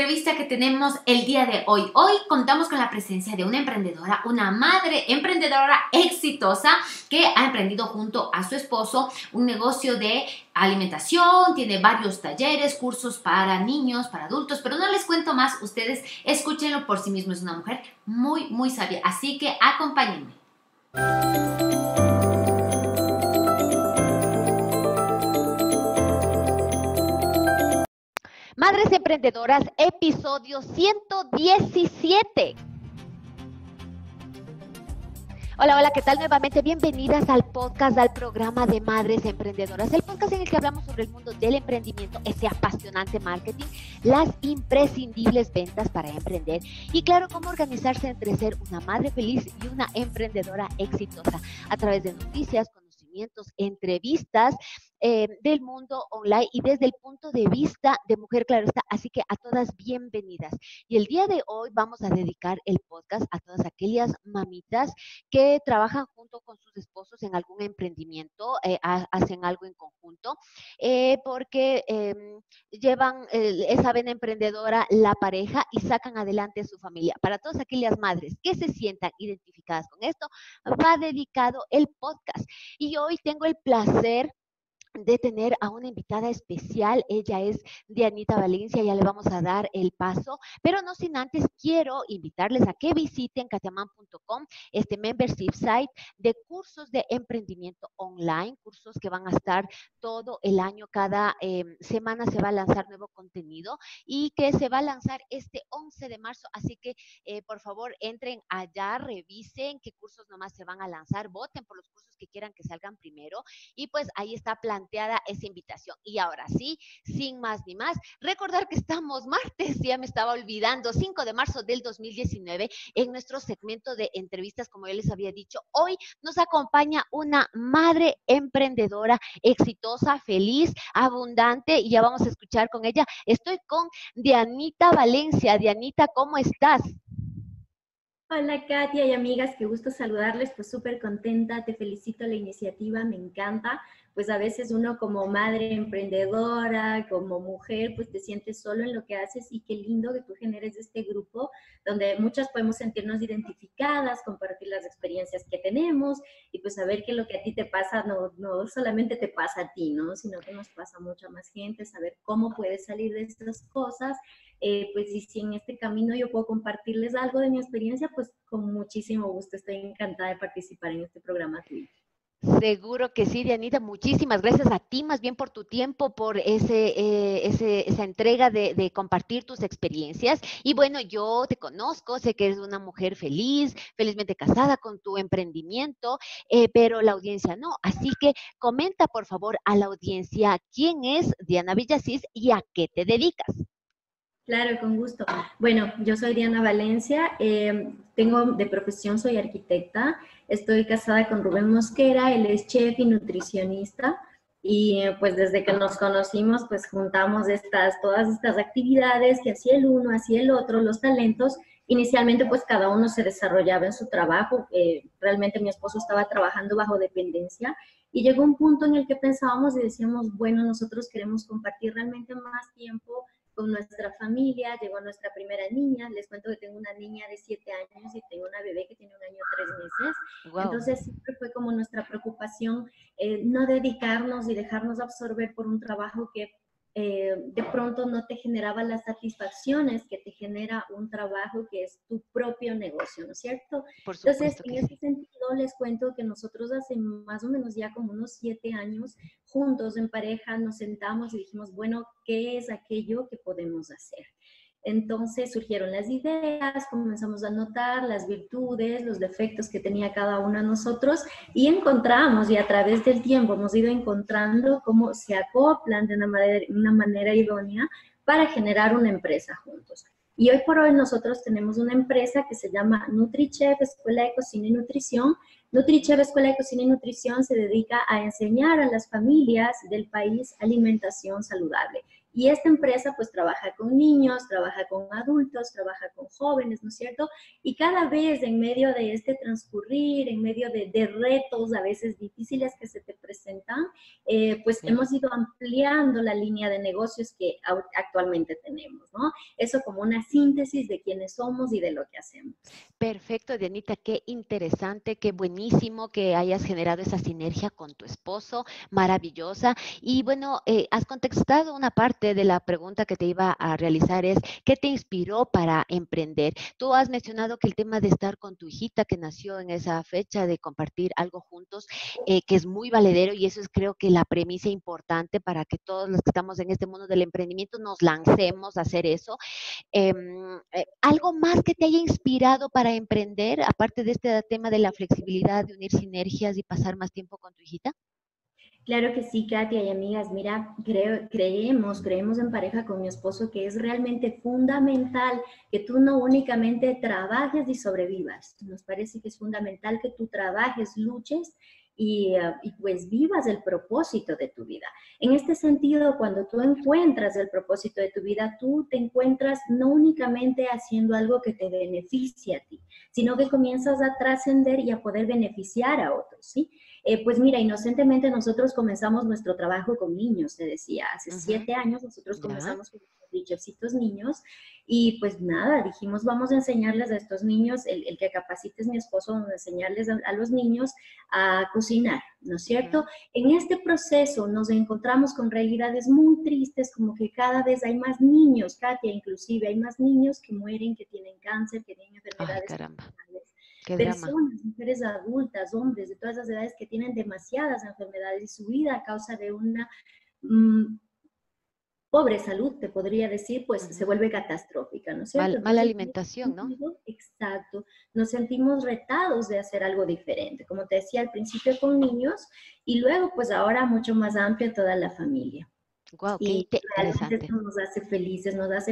entrevista que tenemos el día de hoy. Hoy contamos con la presencia de una emprendedora, una madre emprendedora exitosa que ha emprendido junto a su esposo un negocio de alimentación, tiene varios talleres, cursos para niños, para adultos, pero no les cuento más, ustedes escúchenlo por sí mismos, es una mujer muy, muy sabia, así que acompáñenme. Madres Emprendedoras, episodio 117. Hola, hola, ¿qué tal? Nuevamente bienvenidas al podcast, al programa de Madres Emprendedoras, el podcast en el que hablamos sobre el mundo del emprendimiento, ese apasionante marketing, las imprescindibles ventas para emprender y claro, cómo organizarse entre ser una madre feliz y una emprendedora exitosa a través de noticias, conocimientos, entrevistas del mundo online y desde el punto de vista de mujer, claro está, así que a todas bienvenidas. Y el día de hoy vamos a dedicar el podcast a todas aquellas mamitas que trabajan junto con sus esposos en algún emprendimiento, hacen algo en conjunto, porque llevan esa vena emprendedora la pareja y sacan adelante a su familia. Para todas aquellas madres que se sientan identificadas con esto, va dedicado el podcast. Y hoy tengo el placer de tener a una invitada especial. Ella es Diana Valencia, ya le vamos a dar el paso, pero no sin antes quiero invitarles a que visiten KatyaAman.com, este membership site de cursos de emprendimiento online, cursos que van a estar todo el año, cada semana se va a lanzar nuevo contenido y que se va a lanzar este 11 de marzo, así que por favor entren allá, revisen qué cursos nomás se van a lanzar, voten por los cursos que quieran que salgan primero y pues ahí está planteada esa invitación. Y ahora sí, sin más ni más, recordar que estamos martes, ya me estaba olvidando, 5 de marzo del 2019, en nuestro segmento de entrevistas, como ya les había dicho, hoy nos acompaña una madre emprendedora exitosa, feliz, abundante, y ya vamos a escuchar con ella. Estoy con Diana Valencia. Dianita, ¿cómo estás? Hola Katia y amigas, qué gusto saludarles, pues súper contenta, te felicito la iniciativa, me encanta. Pues a veces uno como madre emprendedora, como mujer, pues te sientes solo en lo que haces y qué lindo que tú generes este grupo donde muchas podemos sentirnos identificadas, compartir las experiencias que tenemos y pues saber que lo que a ti te pasa no solamente te pasa a ti, ¿no? Sino que nos pasa a mucha más gente, saber cómo puedes salir de estas cosas. Pues y si en este camino yo puedo compartirles algo de mi experiencia, pues con muchísimo gusto, estoy encantada de participar en este programa tuyo. Seguro que sí, Dianita, muchísimas gracias a ti más bien por tu tiempo, por esa entrega de compartir tus experiencias. Y bueno, yo te conozco, sé que eres una mujer feliz, felizmente casada con tu emprendimiento, pero la audiencia no. Así que comenta por favor a la audiencia quién es Diana Villasís y a qué te dedicas. Claro, con gusto. Bueno, yo soy Diana Valencia, de profesión soy arquitecta, estoy casada con Rubén Mosquera, él es chef y nutricionista y pues desde que nos conocimos pues juntamos todas estas actividades que hacía el uno, hacía el otro, los talentos. Inicialmente pues cada uno se desarrollaba en su trabajo, realmente mi esposo estaba trabajando bajo dependencia. Y llegó un punto en el que pensábamos y decíamos, bueno, nosotros queremos compartir realmente más tiempo con nuestra familia. Llegó nuestra primera niña, les cuento que tengo una niña de 7 años y tengo una bebé que tiene 1 año 3 meses. Wow. Entonces siempre fue como nuestra preocupación no dedicarnos y dejarnos absorber por un trabajo que de pronto no te generaba las satisfacciones que te genera un trabajo que es tu propio negocio, ¿no es cierto? Por supuesto. Entonces, en ese sentido, les cuento que nosotros hace más o menos ya como unos 7 años, juntos en pareja, nos sentamos y dijimos, bueno, ¿qué es aquello que podemos hacer? Entonces surgieron las ideas, comenzamos a notar las virtudes, los defectos que tenía cada uno de nosotros y encontramos, y a través del tiempo hemos ido encontrando cómo se acoplan de una manera idónea para generar una empresa juntos. Y hoy por hoy nosotros tenemos una empresa que se llama NutriChef Escuela de Cocina y Nutrición. NutriChef Escuela de Cocina y Nutrición se dedica a enseñar a las familias del país alimentación saludable. Y esta empresa pues trabaja con niños, trabaja con adultos, trabaja con jóvenes, ¿no es cierto? Y cada vez en medio de este transcurrir, en medio de retos a veces difíciles que se te presentan, pues sí, hemos ido ampliando la línea de negocios que actualmente tenemos, ¿no? Eso como una síntesis de quiénes somos y de lo que hacemos. Perfecto, Dianita, qué interesante, qué buenísimo que hayas generado esa sinergia con tu esposo, maravillosa. Y bueno, has contestado una parte de la pregunta que te iba a realizar, es ¿qué te inspiró para emprender? Tú has mencionado que el tema de estar con tu hijita que nació en esa fecha, de compartir algo juntos, que es muy valedero, y eso es creo que la premisa importante para que todos los que estamos en este mundo del emprendimiento nos lancemos a hacer eso. ¿Algo más que te haya inspirado para emprender, aparte de este tema de la flexibilidad, de unir sinergias y pasar más tiempo con tu hijita? Claro que sí, Katia y amigas. Mira, creemos en pareja con mi esposo que es realmente fundamental que tú no únicamente trabajes y sobrevivas. Nos parece que es fundamental que tú trabajes, luches y pues vivas el propósito de tu vida. En este sentido, cuando tú encuentras el propósito de tu vida, tú te encuentras no únicamente haciendo algo que te beneficie a ti, sino que comienzas a trascender y a poder beneficiar a otros, ¿sí? Pues mira, inocentemente nosotros comenzamos nuestro trabajo con niños, te decía, hace 7 años nosotros comenzamos con NutriChefsitos niños y pues nada, dijimos vamos a enseñarles a estos niños, el que capacite es mi esposo, vamos a enseñarles a los niños a cocinar, ¿no es cierto? En este proceso nos encontramos con realidades muy tristes, como que cada vez hay más niños, Katia, inclusive hay más niños que mueren, que tienen cáncer, que tienen enfermedades. Ay, caramba. Personas, mujeres adultas, hombres de todas las edades que tienen demasiadas enfermedades y su vida a causa de una pobre salud, te podría decir, pues se vuelve catastrófica, ¿no es cierto? Mala alimentación, ¿no? Exacto. Nos sentimos retados de hacer algo diferente, como te decía al principio con niños y luego pues ahora mucho más amplio toda la familia. Wow, y realmente esto nos hace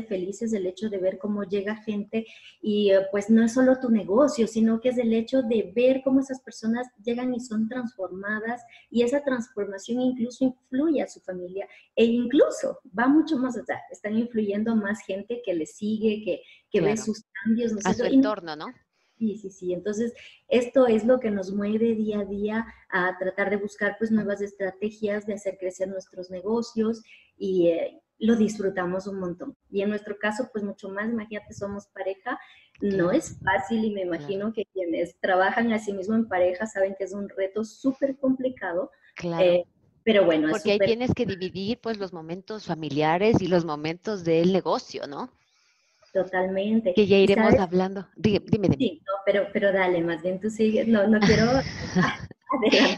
felices el hecho de ver cómo llega gente y pues no es solo tu negocio, sino que es el hecho de ver cómo esas personas llegan y son transformadas y esa transformación incluso influye a su familia e incluso va mucho más allá, están influyendo a más gente que les sigue, que claro, ve sus cambios. ¿No? A su entorno, ¿no? Sí. Entonces, esto es lo que nos mueve día a día a tratar de buscar pues nuevas estrategias de hacer crecer nuestros negocios y lo disfrutamos un montón. Y en nuestro caso, pues mucho más, imagínate, somos pareja, no es fácil y me imagino que quienes trabajan a sí mismo en pareja saben que es un reto súper complicado. Claro. Pero bueno, porque ahí tienes que dividir pues los momentos familiares y los momentos del negocio, ¿no? Totalmente. Que ya iremos hablando. Dime. Sí, no, pero dale, más bien tú sigues. No quiero...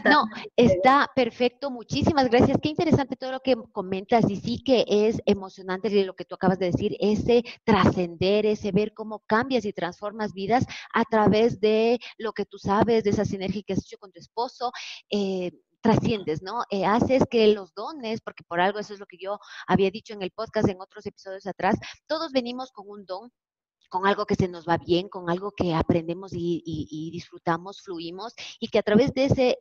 No, está perfecto. Muchísimas gracias. Qué interesante todo lo que comentas y sí que es emocionante lo que tú acabas de decir, ese trascender, ese ver cómo cambias y transformas vidas a través de lo que tú sabes, de esa sinergia que has hecho con tu esposo. Trasciendes, ¿no? Haces que los dones, porque por algo eso es lo que yo había dicho en el podcast, en otros episodios atrás, todos venimos con un don, con algo que se nos va bien, con algo que aprendemos y disfrutamos, fluimos, y que a través de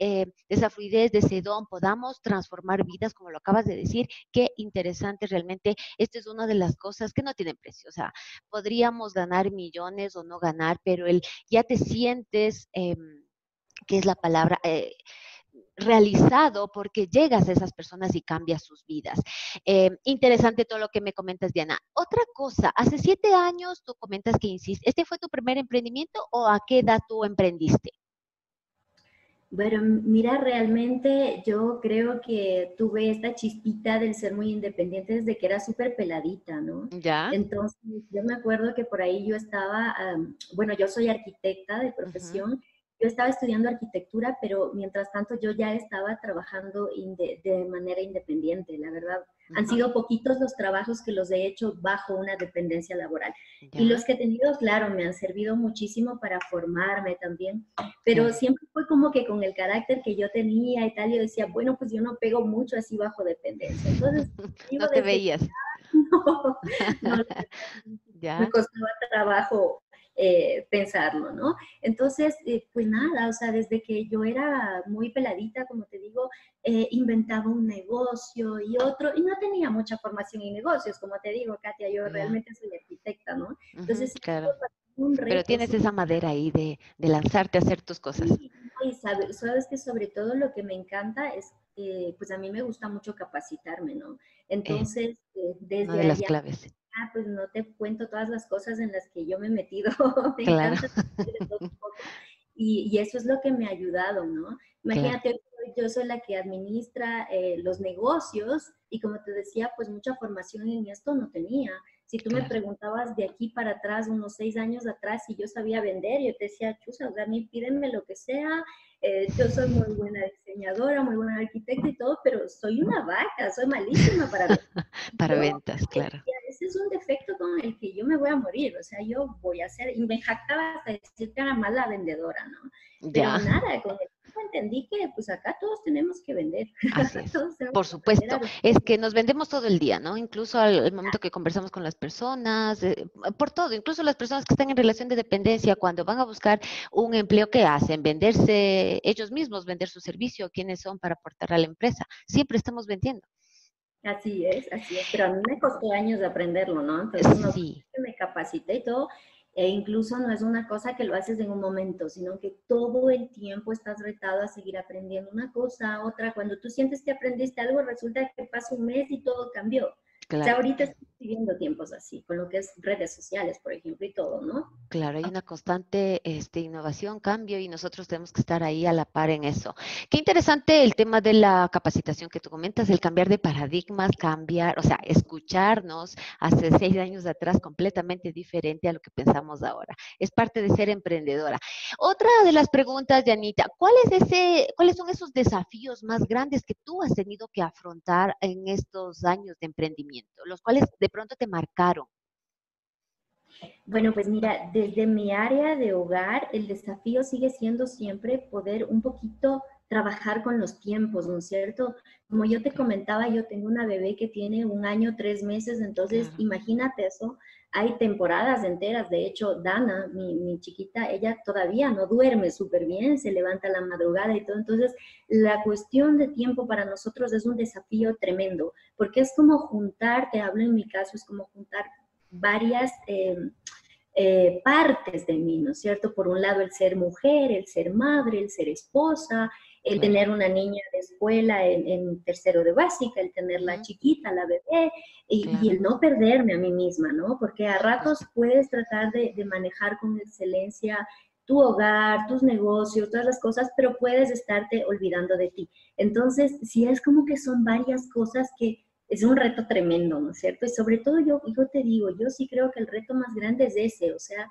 esa fluidez, de ese don, podamos transformar vidas, como lo acabas de decir. Qué interesante realmente. Esta es una de las cosas que no tienen precio. O sea, podríamos ganar millones o no ganar, pero ya te sientes, que es la palabra... realizado porque llegas a esas personas y cambias sus vidas. Interesante todo lo que me comentas, Diana. Otra cosa, hace 7 años tú comentas que ¿este fue tu primer emprendimiento o a qué edad tú emprendiste? Bueno, mira, realmente yo creo que tuve esta chispita del ser muy independiente desde que era súper peladita, ¿no? Ya. Entonces, yo me acuerdo que por ahí yo estaba, bueno, yo soy arquitecta de profesión. Yo estaba estudiando arquitectura, pero mientras tanto yo ya estaba trabajando de manera independiente, la verdad. Han sido poquitos los trabajos que los he hecho bajo una dependencia laboral. Y los que he tenido, claro, me han servido muchísimo para formarme también. Pero siempre fue como que con el carácter que yo tenía y tal, yo decía, bueno, pues yo no pego mucho así bajo dependencia. Entonces, no te veías. No, me costaba trabajo pensarlo, ¿no? Entonces, pues nada, o sea, desde que yo era muy peladita, como te digo, inventaba un negocio y otro, y no tenía mucha formación en negocios, como te digo, Katia, yo realmente soy arquitecta, ¿no? Entonces, un reto. Pero tienes esa madera ahí de lanzarte a hacer tus cosas. Sí, y sabes que sobre todo lo que me encanta es, pues a mí me gusta mucho capacitarme, ¿no? Entonces, desde una de las claves. Pues no te cuento todas las cosas en las que yo me he metido. Me encanta un poco. Y eso es lo que me ha ayudado, ¿no? Imagínate, yo soy la que administra los negocios y como te decía, pues mucha formación en esto no tenía. Si tú me preguntabas de aquí para atrás, unos 6 años atrás, si yo sabía vender, yo te decía, chusa, o sea, a mí pídenme lo que sea, yo soy muy buena diseñadora, muy buena arquitecta y todo, pero soy una vaca, soy malísima para ventas. Para ventas, claro. Ese es un defecto con el que yo me voy a morir, o sea, yo voy a hacer, y me jactaba hasta decir que era mala vendedora, ¿no? Pero nada, con el tiempo entendí que pues acá todos tenemos que vender. Así es. Por supuesto, es que nos vendemos todo el día, ¿no? Incluso al momento que conversamos con las personas, por todo, incluso las personas que están en relación de dependencia, cuando van a buscar un empleo, ¿qué hacen? Venderse ellos mismos, vender su servicio, quiénes son para aportar a la empresa. Siempre estamos vendiendo. Así es, pero a mí me costó años de aprenderlo, ¿no? Entonces, me capacité y todo. E incluso no es una cosa que lo haces en un momento, sino que todo el tiempo estás retado a seguir aprendiendo una cosa, otra. Cuando tú sientes que aprendiste algo, resulta que pasa un mes y todo cambió. Claro. O sea, ahorita estoy viviendo tiempos así, con lo que es redes sociales, por ejemplo, y todo, ¿no? Claro, hay una constante innovación, cambio, y nosotros tenemos que estar ahí a la par en eso. Qué interesante el tema de la capacitación que tú comentas, el cambiar de paradigmas, cambiar, o sea, escucharnos hace 6 años atrás completamente diferente a lo que pensamos ahora. Es parte de ser emprendedora. Otra de las preguntas, Dianita, ¿cuáles son esos desafíos más grandes que tú has tenido que afrontar en estos años de emprendimiento? Los cuales de pronto te marcaron. Bueno, pues mira, desde mi área de hogar, el desafío sigue siendo siempre poder un poquito trabajar con los tiempos, ¿no es cierto? Como yo te comentaba, yo tengo una bebé que tiene 1 año, 3 meses, entonces imagínate eso, hay temporadas enteras, de hecho, Dana, mi chiquita, ella todavía no duerme súper bien, se levanta a la madrugada y todo, entonces la cuestión de tiempo para nosotros es un desafío tremendo, porque es como juntar, te hablo en mi caso, es como juntar varias... partes de mí, ¿no es cierto? Por un lado el ser mujer, el ser madre, el ser esposa, el tener una niña de escuela en 3º de básica, el tenerla chiquita, la bebé, y el no perderme a mí misma, ¿no? Porque a ratos puedes tratar de manejar con excelencia tu hogar, tus negocios, todas las cosas, pero puedes estarte olvidando de ti. Entonces, sí es como que son varias cosas que es un reto tremendo, ¿no es cierto? Y sobre todo yo te digo, yo sí creo que el reto más grande es ese, o sea,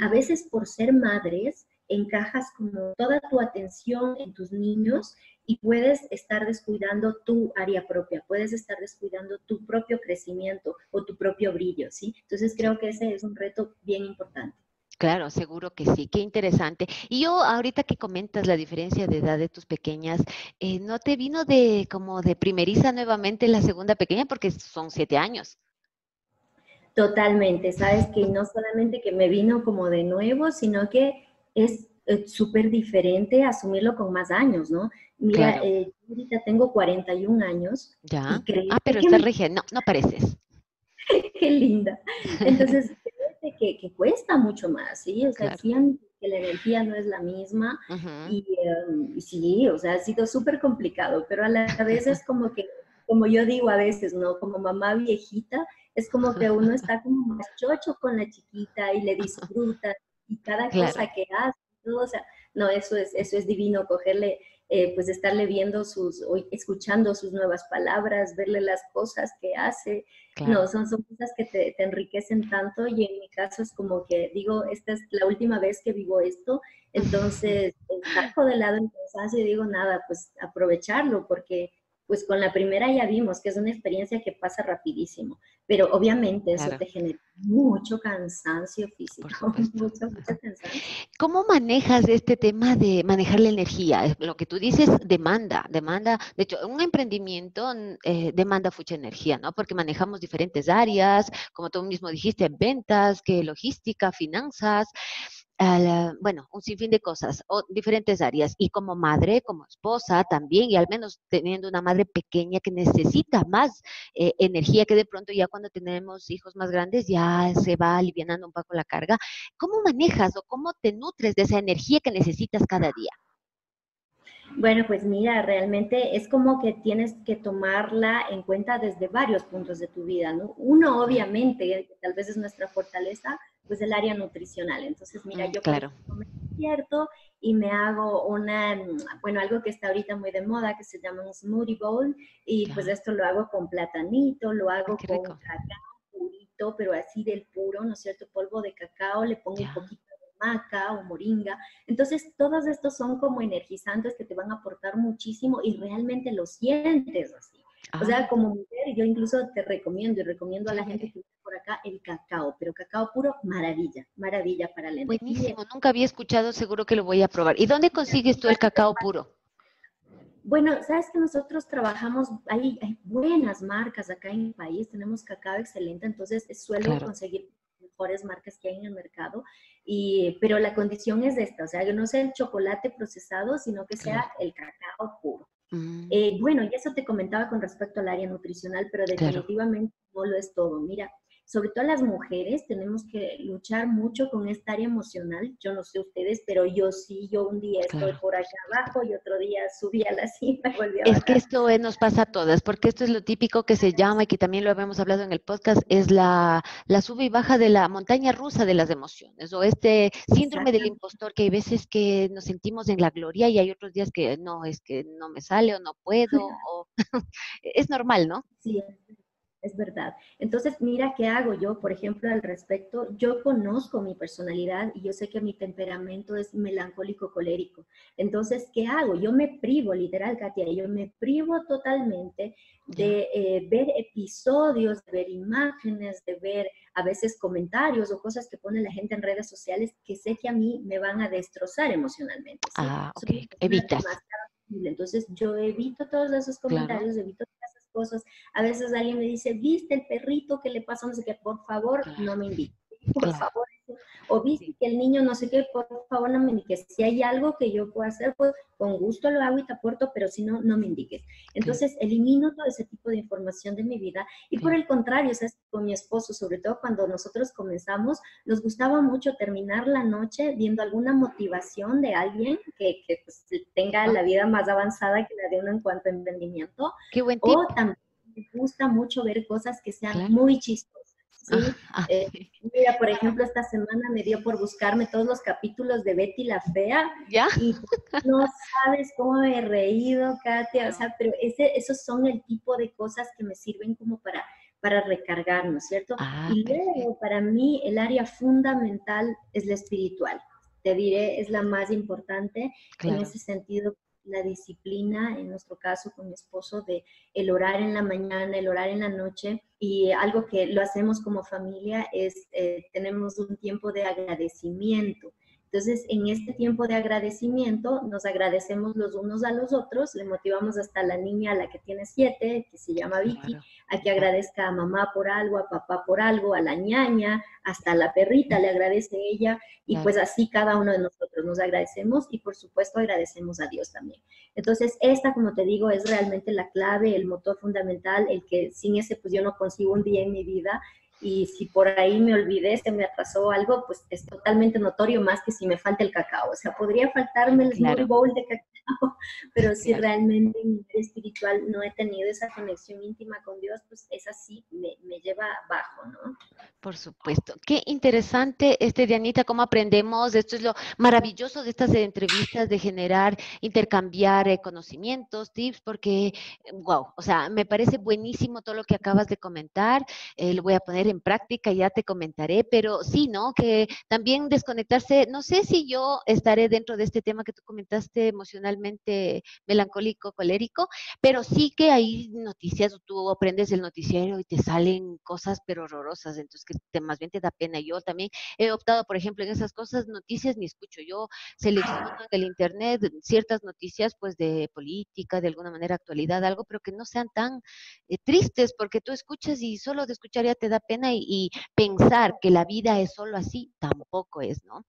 a veces por ser madres encajas como toda tu atención en tus niños y puedes estar descuidando tu área propia, puedes estar descuidando tu propio crecimiento o tu propio brillo, ¿sí? Entonces creo que ese es un reto bien importante. Claro, seguro que sí, qué interesante. Y yo, ahorita que comentas la diferencia de edad de tus pequeñas, ¿no te vino como de primeriza nuevamente la segunda pequeña? Porque son 7 años. Totalmente, sabes que no solamente que me vino como de nuevo, sino que es súper diferente asumirlo con más años, ¿no? Mira, yo ahorita tengo 41 años. Ya, pero estás regia, no pareces. Qué linda. Entonces... Que cuesta mucho más, ¿sí? O sea, siento que la energía no es la misma y sí, o sea, ha sido súper complicado, pero a la vez es como que, como yo digo a veces, ¿no? Como mamá viejita, es como que uno está como más chocho con la chiquita y le disfruta y cada cosa que hace, ¿no? O sea, no, eso es divino, cogerle, pues estarle viendo escuchando sus nuevas palabras, verle las cosas que hace. No, son cosas que te enriquecen tanto y en mi caso es como que digo, esta es la última vez que vivo esto, entonces saco de lado el cansancio y digo, nada, pues aprovecharlo porque pues con la primera ya vimos que es una experiencia que pasa rapidísimo, pero obviamente eso te genera mucho cansancio físico, mucho cansancio. ¿Cómo manejas este tema de manejar la energía? Lo que tú dices demanda, de hecho un emprendimiento demanda mucha energía, ¿no? Porque manejamos diferentes áreas, como tú mismo dijiste, ventas, que logística, finanzas, bueno, un sinfín de cosas, o diferentes áreas, y como madre, como esposa también, y al menos teniendo una madre pequeña que necesita más energía, que de pronto ya cuando tenemos hijos más grandes ya se va alivianando un poco la carga. ¿Cómo manejas o cómo te nutres de esa energía que necesitas cada día? Bueno, pues mira, realmente es como que tienes que tomarla en cuenta desde varios puntos de tu vida, ¿no? Uno, obviamente, tal vez es nuestra fortaleza, pues el área nutricional. Entonces, mira, yo me despierto y me hago una, bueno, algo que está ahorita muy de moda, que se llama un smoothie bowl, y pues esto lo hago con platanito, lo hago con cacao purito, pero así del puro, ¿no es cierto? Polvo de cacao, le pongo un poquito de maca o moringa. Entonces, todos estos son como energizantes que te van a aportar muchísimo y realmente lo sientes así. O sea, como mujer, yo incluso te recomiendo y recomiendo a la gente que está por acá el cacao, pero cacao puro, maravilla para la energía. Buenísimo, nunca había escuchado, seguro que lo voy a probar. ¿Y dónde consigues tú el cacao puro? Bueno, sabes que nosotros trabajamos, hay buenas marcas acá en el país, tenemos cacao excelente, entonces suelo conseguir mejores marcas que hay en el mercado, pero la condición es esta, o sea, que no sea el chocolate procesado, sino que sea el cacao puro. Bueno, y eso te comentaba con respecto al área nutricional, pero definitivamente no lo es todo. Mira, sobre todo las mujeres tenemos que luchar mucho con esta área emocional. Yo no sé ustedes, pero yo sí, yo un día estoy por allá abajo y otro día subí a la cima y volví a bajar. Es que esto nos pasa a todas, porque esto es lo típico que se llama, y que también lo habíamos hablado en el podcast, es la sub y baja de la montaña rusa de las emociones, o este síndrome del impostor, que hay veces que nos sentimos en la gloria y hay otros días que no, es que no me sale o no puedo, o es normal, ¿no? Sí, es verdad. Entonces, mira, ¿qué hago yo, por ejemplo, al respecto? Yo conozco mi personalidad y yo sé que mi temperamento es melancólico colérico. Entonces, ¿qué hago? Yo me privo, literal, Katia, yo me privo totalmente de ver episodios, de ver imágenes, de ver a veces comentarios o cosas que pone la gente en redes sociales que sé que a mí me van a destrozar emocionalmente. ¿Sí? Evitas. Entonces, yo evito todos esos comentarios, evito cosas. A veces alguien me dice, ¿viste el perrito que le pasa? No sé qué, por favor, no me invite. Por favor. O ¿viste que el niño no sé qué? Por favor, no me indiques. Si hay algo que yo pueda hacer, pues con gusto lo hago y te aporto, pero si no, no me indiques. Entonces, elimino todo ese tipo de información de mi vida. Y por el contrario, o sea, con mi esposo, sobre todo cuando nosotros comenzamos, nos gustaba mucho terminar la noche viendo alguna motivación de alguien que pues, tenga la vida más avanzada que la de uno en cuanto a emprendimiento. Qué buen tip. O también me gusta mucho ver cosas que sean muy chistosas. ¿Sí? Mira, por ejemplo, esta semana me dio por buscarme todos los capítulos de Betty la Fea. ¿Ya? Y no sabes cómo me he reído, Katia. O sea, pero esos son el tipo de cosas que me sirven como para recargarnos, ¿cierto? Y luego, para mí, el área fundamental es la espiritual. Te diré, es la más importante en ese sentido. La disciplina, en nuestro caso con mi esposo, de el orar en la mañana, el orar en la noche, y algo que lo hacemos como familia es, tenemos un tiempo de agradecimiento. Entonces, en este tiempo de agradecimiento, nos agradecemos los unos a los otros, le motivamos hasta la niña, a la que tiene 7, que se llama Vicky, a que agradezca a mamá por algo, a papá por algo, a la ñaña, hasta a la perrita le agradece ella, y pues así cada uno de nosotros nos agradecemos, y por supuesto agradecemos a Dios también. Entonces, esta, como te digo, es realmente la clave, el motor fundamental, el que sin ese pues yo no consigo un día en mi vida. Y si por ahí me olvidé, se me atrasó algo, pues es totalmente notorio, más que si me falta el cacao. O sea, podría faltarme el small bowl de cacao, pero si realmente en mi vida espiritual no he tenido esa conexión íntima con Dios, pues esa sí me lleva abajo, ¿no? Por supuesto. Qué interesante, Dianita, cómo aprendemos. Esto es lo maravilloso de estas entrevistas, de generar, intercambiar conocimientos, tips, porque, wow, o sea, me parece buenísimo todo lo que acabas de comentar. Lo voy a poner en en práctica, ya te comentaré, pero sí, ¿no? Que también desconectarse, no sé si yo estaré dentro de este tema que tú comentaste, emocionalmente melancólico, colérico, pero sí que hay noticias, tú aprendes el noticiero y te salen cosas pero horrorosas, entonces que más bien te da pena. Yo también he optado, por ejemplo, en esas cosas, noticias ni escucho, yo selecciono en el internet ciertas noticias pues de política, de alguna manera actualidad, algo, pero que no sean tan tristes, porque tú escuchas y solo de escuchar ya te da pena, y pensar que la vida es solo así, tampoco es, ¿no?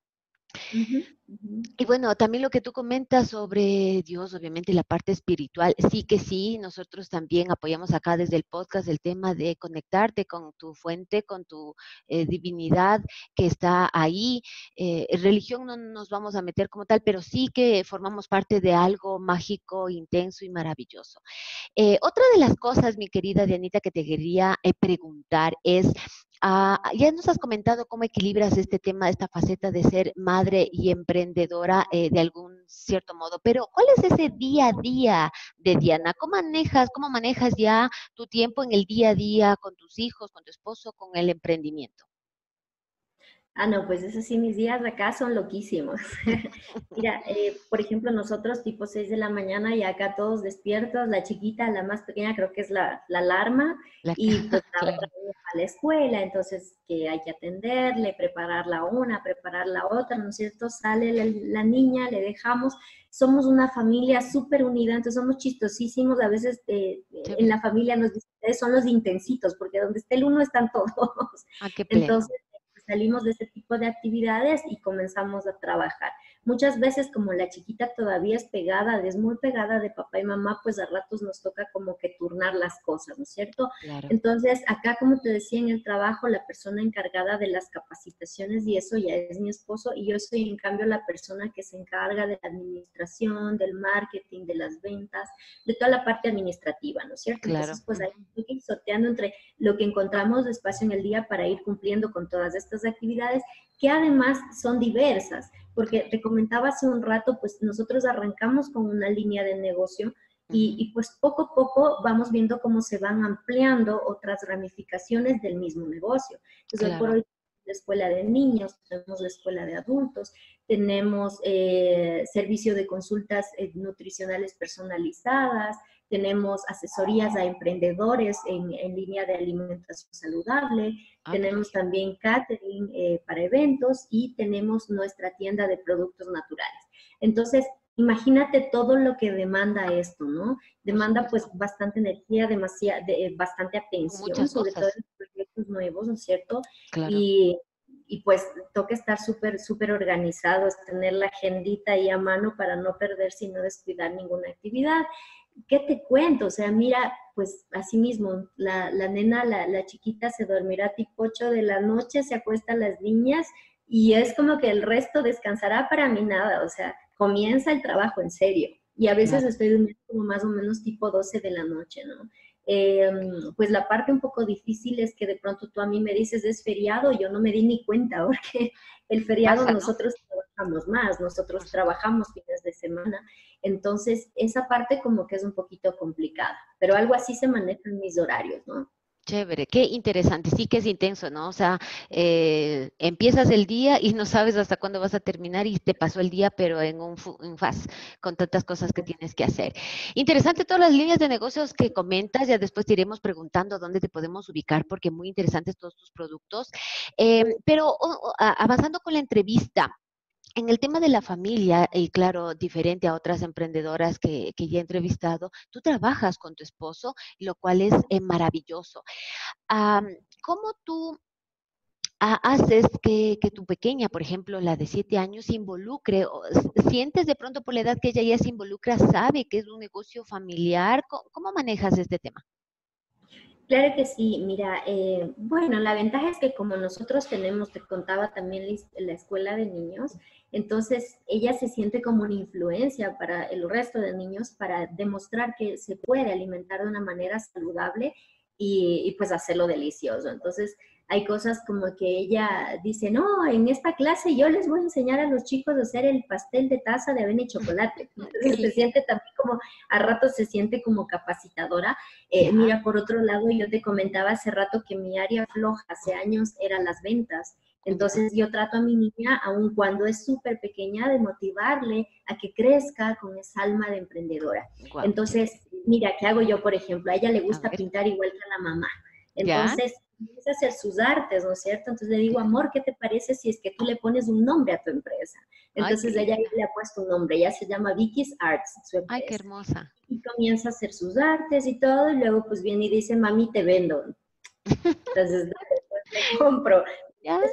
Uh-huh, uh-huh. Y bueno, también lo que tú comentas sobre Dios, obviamente la parte espiritual, sí que sí, nosotros también apoyamos acá desde el podcast el tema de conectarte con tu fuente, con tu divinidad que está ahí. Religión no nos vamos a meter como tal, pero sí que formamos parte de algo mágico, intenso y maravilloso. Otra de las cosas, mi querida Dianita, que te quería preguntar es... ya nos has comentado cómo equilibras este tema, esta faceta de ser madre y emprendedora de algún cierto modo, pero ¿cuál es ese día a día de Diana? ¿Cómo manejas ya tu tiempo en el día a día con tus hijos, con tu esposo, con el emprendimiento? Ah, no, pues eso sí, mis días acá son loquísimos. Mira, por ejemplo, nosotros tipo 6 de la mañana y acá todos despiertos, la chiquita, la más pequeña, creo que es la alarma, y pues la otra a la escuela, entonces que hay que atenderle, preparar la una, preparar la otra, ¿no es cierto? Sale la niña, le dejamos, somos una familia súper unida, entonces somos chistosísimos, a veces en la familia nos dicen, ustedes son los intensitos, porque donde esté el uno están todos. Ah, qué pleno. Entonces, salimos de este tipo de actividades y comenzamos a trabajar. Muchas veces, como la chiquita todavía es muy pegada de papá y mamá, pues a ratos nos toca como que turnar las cosas, ¿no es cierto? Claro. Entonces, acá, como te decía, en el trabajo, la persona encargada de las capacitaciones y eso ya es mi esposo, y yo soy, en cambio, la persona que se encarga de la administración, del marketing, de las ventas, de toda la parte administrativa, ¿no es cierto? Claro. Entonces, pues ahí estoy sorteando entre lo que encontramos de espacio en el día para ir cumpliendo con todas estas actividades, que además son diversas, porque te comentaba hace un rato, pues nosotros arrancamos con una línea de negocio y pues poco a poco vamos viendo cómo se van ampliando otras ramificaciones del mismo negocio. Entonces, claro, hoy por hoy tenemos la escuela de niños, tenemos la escuela de adultos, tenemos servicio de consultas nutricionales personalizadas, tenemos asesorías a emprendedores en línea de alimentación saludable, tenemos también catering para eventos y tenemos nuestra tienda de productos naturales. Entonces, imagínate todo lo que demanda esto, ¿no? Demanda pues bastante energía, bastante atención, sobre todo en proyectos nuevos, ¿no es cierto? Claro. Y pues toca estar súper, súper organizados, tener la agendita ahí a mano para no perderse y no descuidar ninguna actividad. ¿Qué te cuento? O sea, mira, pues así mismo, la nena, la chiquita se dormirá tipo 8 de la noche, se acuesta a las niñas y es como que el resto descansará, para mí nada, o sea, comienza el trabajo en serio. Y a veces estoy durmiendo como más o menos tipo 12 de la noche, ¿no? Pues la parte un poco difícil es que de pronto tú a mí me dices es feriado, yo no me di ni cuenta, porque el feriado pasa, ¿no? Nosotros trabajamos más, nosotros trabajamos fines de semana, entonces esa parte como que es un poquito complicada, pero algo así se manejan mis horarios, ¿no? Chévere, qué interesante, sí que es intenso, ¿no? O sea, empiezas el día y no sabes hasta cuándo vas a terminar y te pasó el día, pero en un faz, con tantas cosas que tienes que hacer. Interesante todas las líneas de negocios que comentas, ya después te iremos preguntando dónde te podemos ubicar, porque muy interesantes todos tus productos. Pero avanzando con la entrevista, en el tema de la familia, y claro, diferente a otras emprendedoras que ya he entrevistado, tú trabajas con tu esposo, lo cual es maravilloso. ¿Cómo tú haces que tu pequeña, por ejemplo, la de 7 años, se involucre? ¿Sientes de pronto por la edad que ella ya se involucra, sabe que es un negocio familiar? ¿Cómo manejas este tema? Claro que sí, mira, bueno, la ventaja es que como nosotros tenemos, te contaba también la escuela de niños, entonces ella se siente como una influencia para el resto de niños para demostrar que se puede alimentar de una manera saludable y pues hacerlo delicioso. Entonces, Hay cosas como que ella dice, no, en esta clase yo les voy a enseñar a los chicos a hacer el pastel de taza de avena y chocolate. Entonces se siente también como, a rato se siente como capacitadora. Mira, por otro lado, yo te comentaba hace rato que mi área floja hace años eran las ventas. Entonces yo trato a mi niña, aun cuando es súper pequeña, de motivarle a que crezca con esa alma de emprendedora. Wow. Entonces, mira, ¿qué hago yo, por ejemplo? A ella le gusta pintar igual que a la mamá. Entonces, empieza a hacer sus artes, ¿no es cierto? Entonces le digo, amor, ¿qué te parece si es que tú le pones un nombre a tu empresa? Entonces ella le ha puesto un nombre, ella se llama Vicky's Arts, su empresa. ¡Ay, qué hermosa! Y comienza a hacer sus artes y todo, y luego pues viene y dice, mami, te vendo. Entonces, después le compro.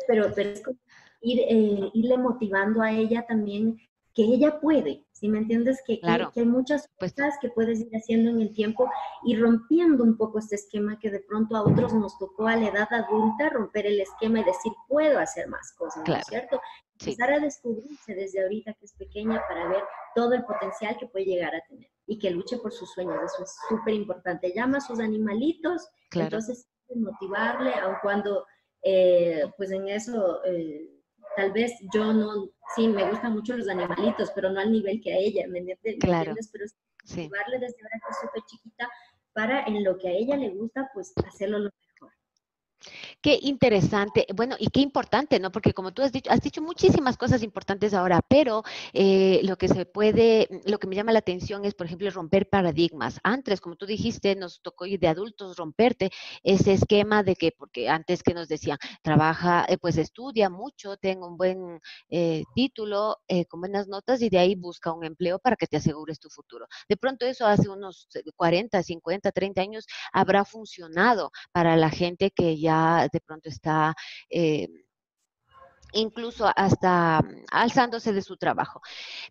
Pero es como irle motivando a ella también, que ella puede, ¿sí me entiendes? Que hay muchas cosas que puedes ir haciendo en el tiempo y rompiendo un poco este esquema que de pronto a otros nos tocó a la edad adulta romper el esquema y decir, puedo hacer más cosas, ¿no es cierto? Sí. Empezar a descubrirse desde ahorita que es pequeña para ver todo el potencial que puede llegar a tener y que luche por sus sueños, eso es súper importante. Llama a sus animalitos, entonces motivarle, aun cuando... pues en eso tal vez yo no, sí me gustan mucho los animalitos, pero no al nivel que a ella, ¿me entiendes? Pero motivarle desde ahora que es súper chiquita para en lo que a ella le gusta, pues hacerlo lo mejor. Qué interesante, bueno, y qué importante, ¿no? Porque como tú has dicho muchísimas cosas importantes ahora, pero lo que me llama la atención es, por ejemplo, romper paradigmas. Antes, como tú dijiste, nos tocó ir de adultos romperte ese esquema de que, porque antes que nos decían, trabaja, pues estudia mucho, ten un buen título, con buenas notas, y de ahí busca un empleo para que te asegures tu futuro. De pronto eso hace unos 40, 50, 30 años habrá funcionado para la gente que ya de pronto está incluso hasta alzándose de su trabajo.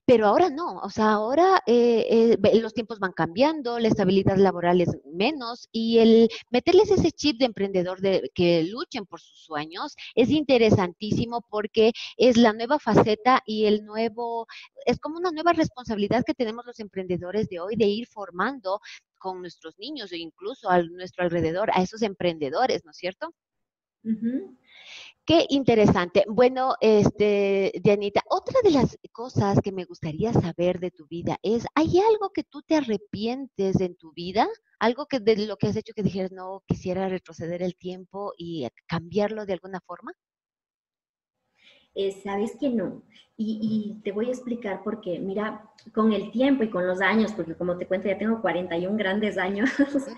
Pero ahora no, o sea, ahora los tiempos van cambiando, la estabilidad laboral es menos y el meterles ese chip de emprendedor de que luchen por sus sueños es interesantísimo porque es la nueva faceta y es como una nueva responsabilidad que tenemos los emprendedores de hoy de ir formando con nuestros niños e incluso a nuestro alrededor, a esos emprendedores, ¿no es cierto? Uh-huh. Qué interesante. Bueno, Dianita, otra de las cosas que me gustaría saber de tu vida es, ¿hay algo que tú te arrepientes en tu vida? ¿Algo que de lo que has hecho que dijeras, no, quisiera retroceder el tiempo y cambiarlo de alguna forma? Sabes que no, y te voy a explicar por qué. Mira, con el tiempo y con los años, porque como te cuento ya tengo 41 grandes años,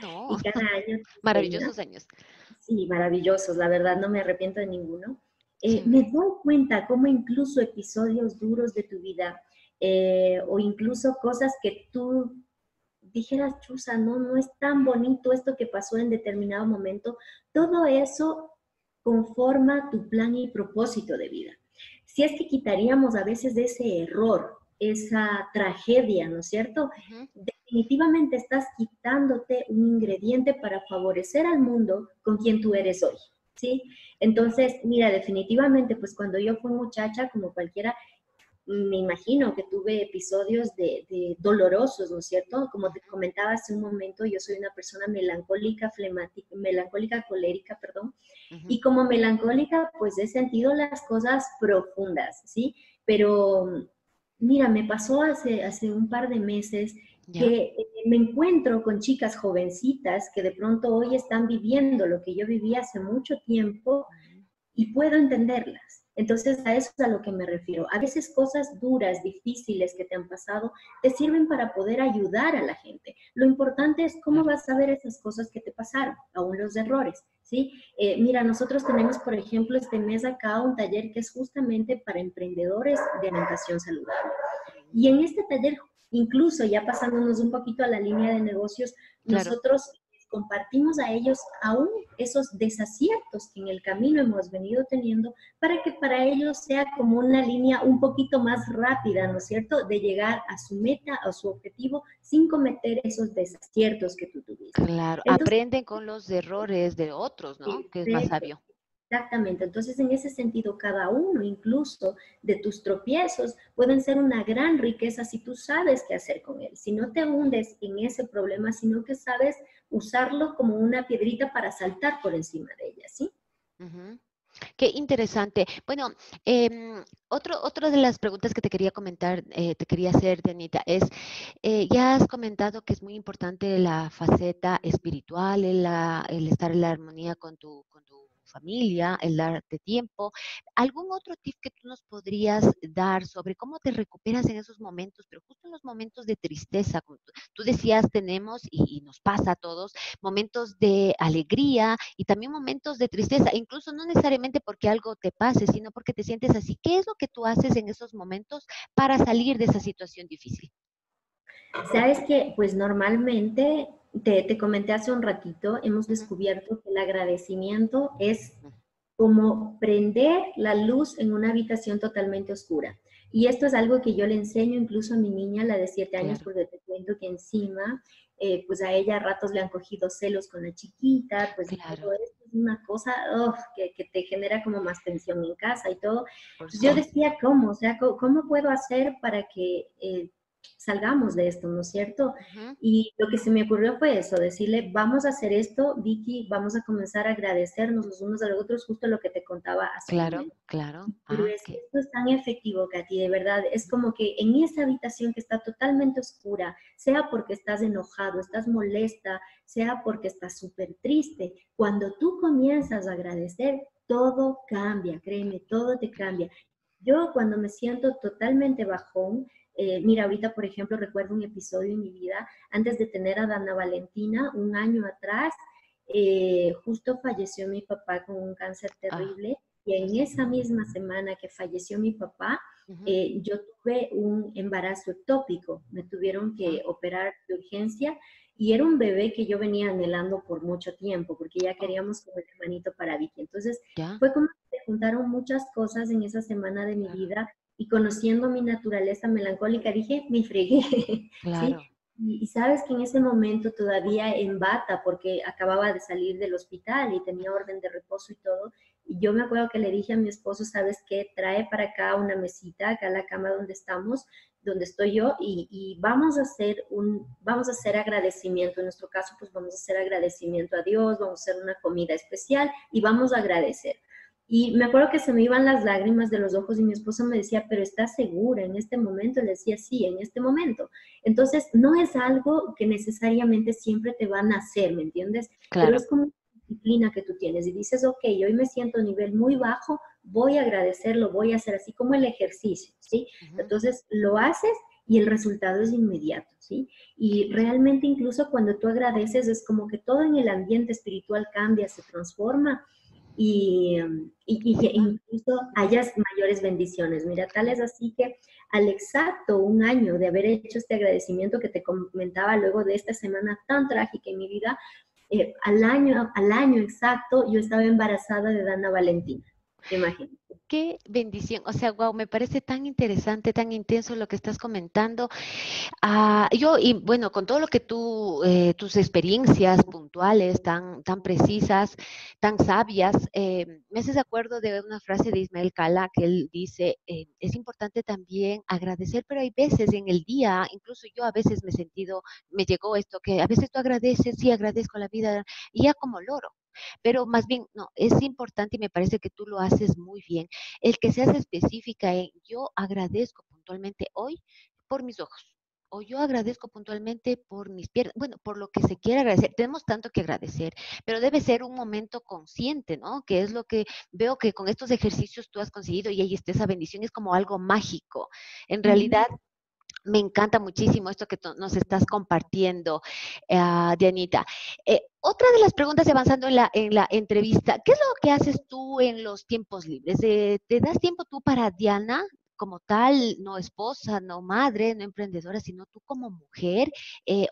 no. Y cada año... Maravillosos años. Sí, maravillosos, la verdad no me arrepiento de ninguno. Me doy cuenta cómo incluso episodios duros de tu vida, o incluso cosas que tú dijeras, chusa, no es tan bonito esto que pasó en determinado momento, todo eso conforma tu plan y propósito de vida. Si es que quitaríamos a veces de ese error, esa tragedia, ¿no es cierto? Uh-huh. Definitivamente estás quitándote un ingrediente para favorecer al mundo con quien tú eres hoy, ¿sí? Entonces, mira, definitivamente, pues cuando yo fui muchacha, como cualquiera, me imagino que tuve episodios de dolorosos, ¿no es cierto? Como te comentaba hace un momento, yo soy una persona melancólica, perdón, uh-huh. Y como melancólica, pues he sentido las cosas profundas, ¿sí? Pero, mira, me pasó hace un par de meses que me encuentro con chicas jovencitas que de pronto hoy están viviendo lo que yo viví hace mucho tiempo y puedo entenderlas. Entonces, a eso es a lo que me refiero. A veces cosas duras, difíciles que te han pasado, te sirven para poder ayudar a la gente. Lo importante es cómo vas a ver esas cosas que te pasaron, aún los errores, ¿sí? Mira, nosotros tenemos, por ejemplo, este mes acá un taller que es justamente para emprendedores de alimentación saludable. Y en este taller, incluso ya pasándonos un poquito a la línea de negocios, nosotros... compartimos a ellos aún esos desaciertos que en el camino hemos venido teniendo para que para ellos sea como una línea un poquito más rápida, ¿no es cierto?, de llegar a su meta, a su objetivo, sin cometer esos desaciertos que tú tuviste. Claro, entonces, aprenden con los errores de otros, ¿no?, que es más sabio. Exactamente, entonces en ese sentido cada uno, incluso de tus tropiezos, pueden ser una gran riqueza si tú sabes qué hacer con él, si no te hundes en ese problema, sino que sabes usarlo como una piedrita para saltar por encima de ella, ¿sí? Uh-huh. Qué interesante. Bueno, otra de las preguntas que te quería comentar, te quería hacer, Dianita, es, ya has comentado que es muy importante la faceta espiritual, el estar en la armonía con tu familia, el darte tiempo. ¿Algún otro tip que tú nos podrías dar sobre cómo te recuperas en esos momentos, pero justo en los momentos de tristeza? Tú decías, tenemos, y nos pasa a todos, momentos de alegría y también momentos de tristeza, incluso no necesariamente porque algo te pase, sino porque te sientes así. ¿Qué es lo que tú haces en esos momentos para salir de esa situación difícil? Sabes que, pues normalmente... Te comenté hace un ratito, hemos descubierto que el agradecimiento es como prender la luz en una habitación totalmente oscura. Y esto es algo que yo le enseño incluso a mi niña, la de 7 años, porque te cuento que encima, pues a ella a ratos le han cogido celos con la chiquita, pues todo esto es una cosa que te genera como más tensión en casa y todo. Yo decía, ¿cómo? O sea, ¿cómo puedo hacer para que... salgamos de esto, ¿no es cierto? Uh-huh. Y lo que se me ocurrió fue eso, decirle, vamos a hacer esto, Vicky, vamos a comenzar a agradecernos los unos a los otros, justo lo que te contaba hace momento. Claro. Pero que esto es tan efectivo, Katy, de verdad, es como que en esa habitación que está totalmente oscura, sea porque estás enojado, estás molesta, sea porque estás súper triste, cuando tú comienzas a agradecer, todo cambia, créeme, todo te cambia. Yo cuando me siento totalmente bajón, mira, ahorita, por ejemplo, recuerdo un episodio en mi vida, antes de tener a Dana Valentina, un año atrás, justo falleció mi papá con un cáncer terrible, y en esa misma semana que falleció mi papá, yo tuve un embarazo ectópico, me tuvieron que operar de urgencia, y era un bebé que yo venía anhelando por mucho tiempo, porque ya queríamos como el hermanito para Vicky. Entonces, fue como que se juntaron muchas cosas en esa semana de mi vida, y conociendo mi naturaleza melancólica, dije, me fregué. Claro. ¿Sí? Y sabes que en ese momento todavía en bata, porque acababa de salir del hospital y tenía orden de reposo y todo, y yo me acuerdo que le dije a mi esposo, ¿sabes qué? Trae para acá una mesita, acá en la cama donde estamos, donde estoy yo, y vamos a hacer agradecimiento. En nuestro caso, pues vamos a hacer agradecimiento a Dios, vamos a hacer una comida especial y vamos a agradecer. Y me acuerdo que se me iban las lágrimas de los ojos y mi esposo me decía, ¿pero estás segura en este momento? Le decía, sí, en este momento. Entonces, no es algo que necesariamente siempre te van a hacer, ¿me entiendes? Claro. Pero es como una disciplina que tú tienes y dices, ok, hoy me siento a nivel muy bajo, voy a agradecerlo, voy a hacer así como el ejercicio, ¿sí? Uh-huh. Entonces, lo haces y el resultado es inmediato, ¿sí? Y realmente incluso cuando tú agradeces es como que todo en el ambiente espiritual cambia, se transforma, y que incluso hayas mayores bendiciones. Mira, tal es así que al exacto un año de haber hecho este agradecimiento que te comentaba luego de esta semana tan trágica en mi vida, al año exacto yo estaba embarazada de Dana Valentina, te imaginas. Qué bendición, o sea, wow, me parece tan interesante, tan intenso lo que estás comentando. Y bueno, con todo lo que tus experiencias puntuales, tan precisas, tan sabias, me haces acuerdo de una frase de Ismael Cala que él dice, es importante también agradecer, pero hay veces en el día, incluso yo a veces me llegó esto, que a veces tú agradeces, sí, agradezco la vida, y ya como loro. Pero más bien, no, es importante y me parece que tú lo haces muy bien. El que seas específica en yo agradezco puntualmente hoy por mis ojos, o yo agradezco puntualmente por mis piernas, bueno, por lo que se quiera agradecer. Tenemos tanto que agradecer, pero debe ser un momento consciente, ¿no? Que es lo que veo que con estos ejercicios tú has conseguido y ahí está esa bendición, es como algo mágico. En realidad... Me encanta muchísimo esto que nos estás compartiendo, Dianita. Otra de las preguntas, avanzando en la entrevista, ¿qué es lo que haces tú en los tiempos libres? ¿Te das tiempo tú para Diana como tal, no esposa, no madre, no emprendedora, sino tú como mujer?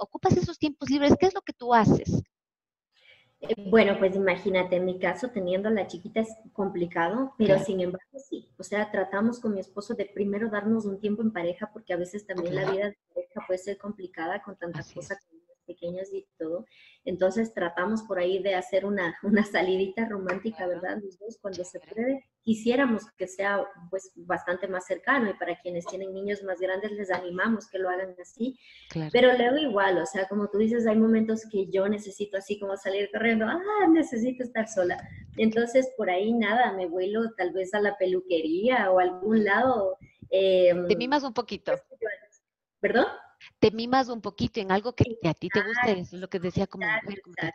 ¿Ocupas esos tiempos libres? ¿Qué es lo que tú haces? Bueno, pues imagínate, en mi caso, teniendo a la chiquita es complicado, pero sin embargo sí. O sea, tratamos con mi esposo de primero darnos un tiempo en pareja, porque a veces también la vida de pareja puede ser complicada con tantas cosas pequeñas y todo. Entonces tratamos por ahí de hacer una salidita romántica, ¿verdad? Los dos, cuando se puede. quisiéramos que sea pues bastante más cercano, y para quienes tienen niños más grandes les animamos que lo hagan así, claro. Pero luego igual, o sea, como tú dices, hay momentos que yo necesito así como salir corriendo, necesito estar sola, entonces por ahí nada, me vuelo tal vez a la peluquería o a algún lado. Te mimas un poquito. ¿Perdón? Te mimas un poquito en algo que a ti te gusta, eso es lo que decía como mujer.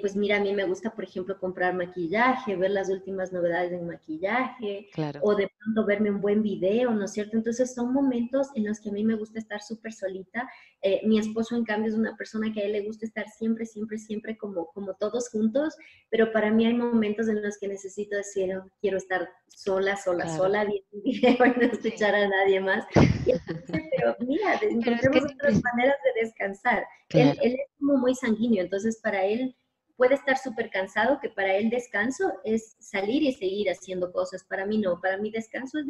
Pues mira, a mí me gusta, por ejemplo, comprar maquillaje, ver las últimas novedades en maquillaje, claro. O de pronto verme un buen video, ¿no es cierto? Entonces son momentos en los que a mí me gusta estar súper solita. Mi esposo, en cambio, es una persona que a él le gusta estar siempre, siempre, siempre como todos juntos, pero para mí hay momentos en los que necesito decir, oh, quiero estar sola, claro. Sola, viendo un video y no escuchar a nadie más. Y entonces, pero mira, encontremos otras maneras de descansar. Claro. Él es como muy sanguíneo, entonces para él puede estar súper cansado, que para él descanso es salir y seguir haciendo cosas. Para mí no, para mí descanso, es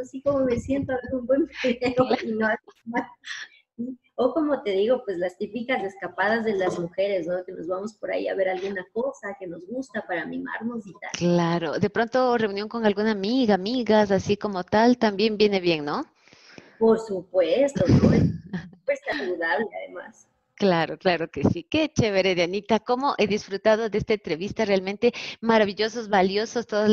así como me siento a ver un buen video y no hago más. O como te digo, pues las típicas escapadas de las mujeres, ¿no? Que nos vamos por ahí a ver alguna cosa que nos gusta para mimarnos y tal. Claro, de pronto reunión con alguna amiga, amigas, así como tal, también viene bien, ¿no? Por supuesto, ¿no? Es súper saludable además. Claro, claro que sí. Qué chévere, Dianita. Cómo he disfrutado de esta entrevista. Realmente maravillosos, valiosos, todas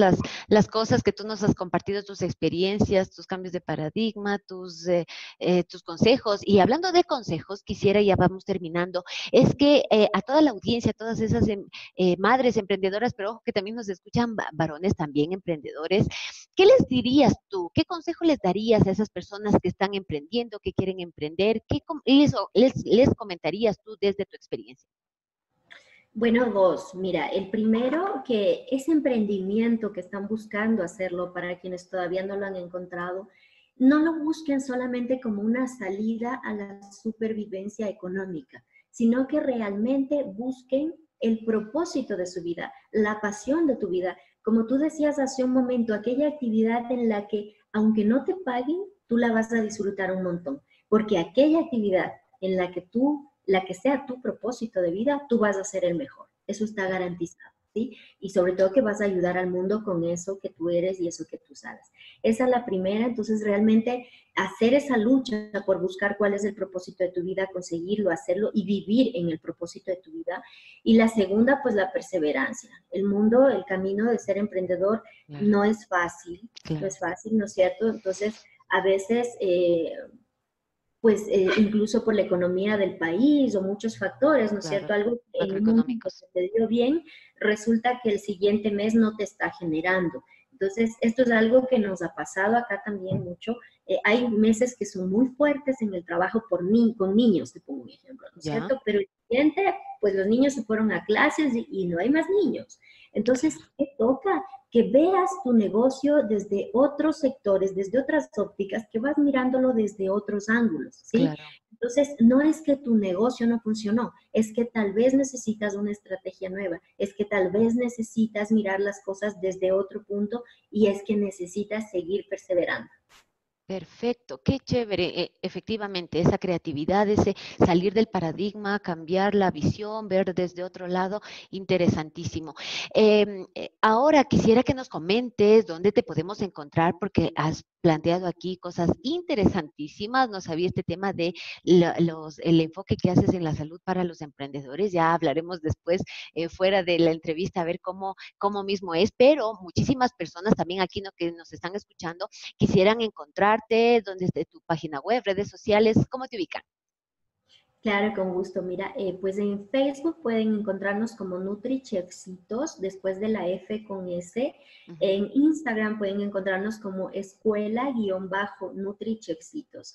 las cosas que tú nos has compartido, tus experiencias, tus cambios de paradigma, tus consejos. Y hablando de consejos, quisiera, ya vamos terminando, es que a toda la audiencia, a todas esas madres emprendedoras, pero ojo que también nos escuchan varones también emprendedores, ¿qué les dirías tú? ¿Qué consejo les darías a esas personas que están emprendiendo, que quieren emprender? ¿Qué les comentarías tú desde tu experiencia? Bueno, dos. Mira, el primero, que ese emprendimiento que están buscando hacerlo, para quienes todavía no lo han encontrado, no lo busquen solamente como una salida a la supervivencia económica, sino que realmente busquen el propósito de su vida, la pasión de tu vida. Como tú decías hace un momento, aquella actividad en la que, aunque no te paguen, tú la vas a disfrutar un montón, porque aquella actividad en la que la que sea tu propósito de vida, tú vas a ser el mejor. Eso está garantizado, ¿sí? Y sobre todo que vas a ayudar al mundo con eso que tú eres y eso que tú sabes. Esa es la primera. Entonces, realmente hacer esa lucha por buscar cuál es el propósito de tu vida, conseguirlo, hacerlo y vivir en el propósito de tu vida. Y la segunda, pues la perseverancia. El camino de ser emprendedor no es fácil, no es fácil, ¿no es cierto? Entonces, a veces... incluso por la economía del país o muchos factores, ¿no es cierto? Algo económico que te dio bien, resulta que el siguiente mes no te está generando. Entonces, esto es algo que nos ha pasado acá también mucho. Hay meses que son muy fuertes en el trabajo con niños, te pongo un ejemplo, ¿no es cierto? Pero el siguiente, pues los niños se fueron a clases y no hay más niños. Entonces, ¿qué toca? Que veas tu negocio desde otros sectores, desde otras ópticas, que vas mirándolo desde otros ángulos, ¿sí? Claro. Entonces, no es que tu negocio no funcionó, es que tal vez necesitas una estrategia nueva, es que tal vez necesitas mirar las cosas desde otro punto y es que necesitas seguir perseverando. Perfecto, qué chévere, efectivamente, esa creatividad, ese salir del paradigma, cambiar la visión, ver desde otro lado, interesantísimo. Ahora quisiera que nos comentes dónde te podemos encontrar, porque has planteado aquí cosas interesantísimas. No sabía este tema de el enfoque que haces en la salud para los emprendedores. Ya hablaremos después fuera de la entrevista a ver cómo mismo es, pero muchísimas personas también aquí que nos están escuchando quisieran encontrarte, dónde esté tu página web, redes sociales, ¿cómo te ubican? Claro, con gusto. Mira, pues en Facebook pueden encontrarnos como NutriChefsitos, después de la F con S. En Instagram pueden encontrarnos como escuela-NutriChefsitos.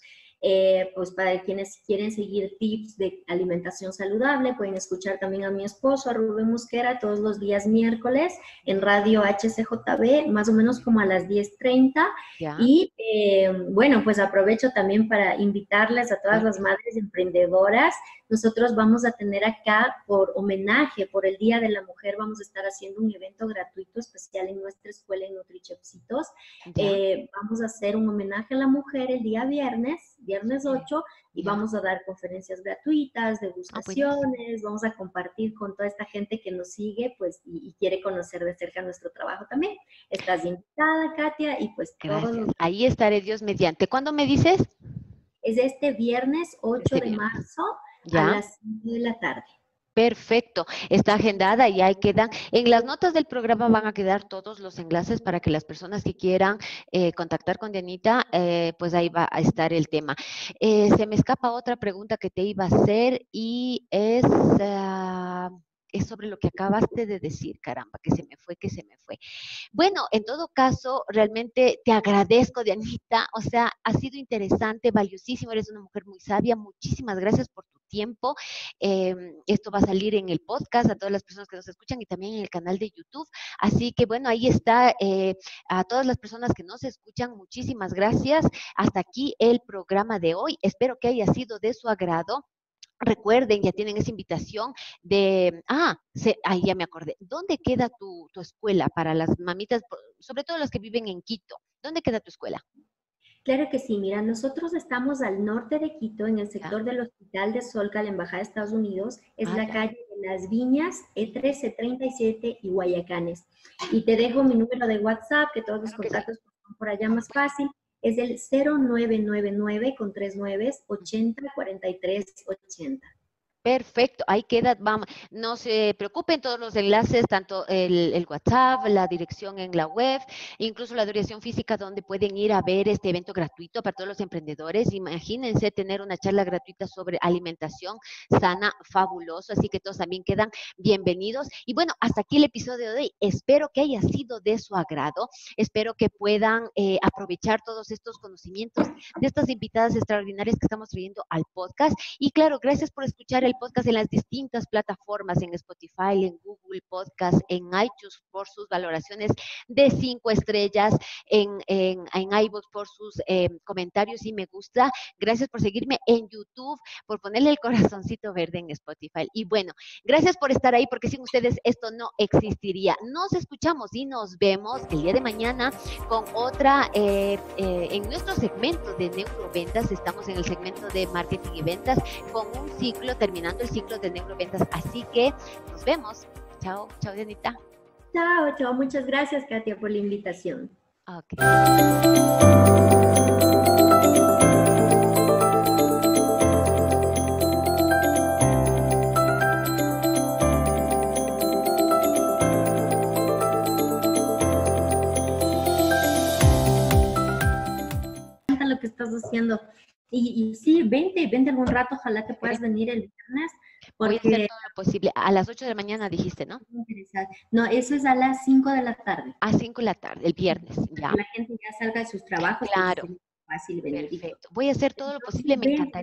Pues para quienes quieren seguir tips de alimentación saludable, pueden escuchar también a mi esposo, a Rubén Mosquera, todos los días miércoles en Radio HCJB, más o menos como a las 10:30. Y bueno, pues aprovecho también para invitarles a todas las madres emprendedoras, Nosotros vamos a tener acá, por homenaje, por el Día de la Mujer, vamos a estar haciendo un evento gratuito especial en nuestra escuela en NutriChefsitos. Vamos a hacer un homenaje a la mujer el día viernes 8, y vamos a dar conferencias gratuitas, degustaciones, vamos a compartir con toda esta gente que nos sigue, pues, y quiere conocer de cerca nuestro trabajo también. Estás invitada, Katia, y pues todos. Ahí estaré, Dios mediante. ¿Cuándo me dices? Es este viernes 8 de marzo a las 5 de la tarde. Perfecto, está agendada y ahí quedan. En las notas del programa van a quedar todos los enlaces para que las personas que quieran contactar con Dianita, pues ahí va a estar el tema. Se me escapa otra pregunta que te iba a hacer y es sobre lo que acabaste de decir, caramba, que se me fue. Bueno, en todo caso, realmente te agradezco, Dianita, o sea, ha sido interesante, valiosísimo, eres una mujer muy sabia, muchísimas gracias por tu tiempo. Esto va a salir en el podcast a todas las personas que nos escuchan y también en el canal de YouTube, así que bueno, ahí está, a todas las personas que nos escuchan, muchísimas gracias. Hasta aquí el programa de hoy, espero que haya sido de su agrado. Recuerden, ya tienen esa invitación de, ahí ya me acordé, ¿dónde queda tu escuela para las mamitas, sobre todo las que viven en Quito? ¿Dónde queda tu escuela? Claro que sí, mira, nosotros estamos al norte de Quito, en el sector del Hospital de Solca, la Embajada de Estados Unidos, es la calle de Las Viñas, E13, E37 y Guayacanes. Y te dejo mi número de WhatsApp, que todos los contactos son por allá más fácil. Es el 0999-804380. Perfecto, ahí queda, vamos. No se preocupen, todos los enlaces, tanto el WhatsApp, la dirección en la web, incluso la dirección física donde pueden ir a ver este evento gratuito para todos los emprendedores. Imagínense tener una charla gratuita sobre alimentación sana, fabuloso, así que todos también quedan bienvenidos. Y bueno, hasta aquí el episodio de hoy. Espero que haya sido de su agrado, espero que puedan aprovechar todos estos conocimientos de estas invitadas extraordinarias que estamos trayendo al podcast. Y claro, gracias por escuchar el podcast en las distintas plataformas, en Spotify, en Google podcast, en iTunes por sus valoraciones de 5 estrellas, en Ivoox por sus comentarios y me gusta. Gracias por seguirme en YouTube, por ponerle el corazoncito verde en Spotify. Y bueno, gracias por estar ahí, porque sin ustedes esto no existiría. Nos escuchamos y nos vemos el día de mañana con otra, en nuestro segmento de neuroventas. Estamos en el segmento de marketing y ventas con un ciclo, terminando el ciclo de neuroventas. Así que nos vemos. Chao, chao, Dianita. Chao, chao. Muchas gracias, Katia, por la invitación. Me encanta lo que estás haciendo. Y sí, vente algún rato, ojalá que puedas venir el viernes. Porque voy a hacer todo lo posible. A las 8 de la mañana dijiste, ¿no? No, eso es a las 5 de la tarde. A 5 de la tarde, el viernes, ya. La gente ya salga de sus trabajos. Claro. Es fácil venir. Perfecto. Voy a hacer todo lo posible, me encantaría.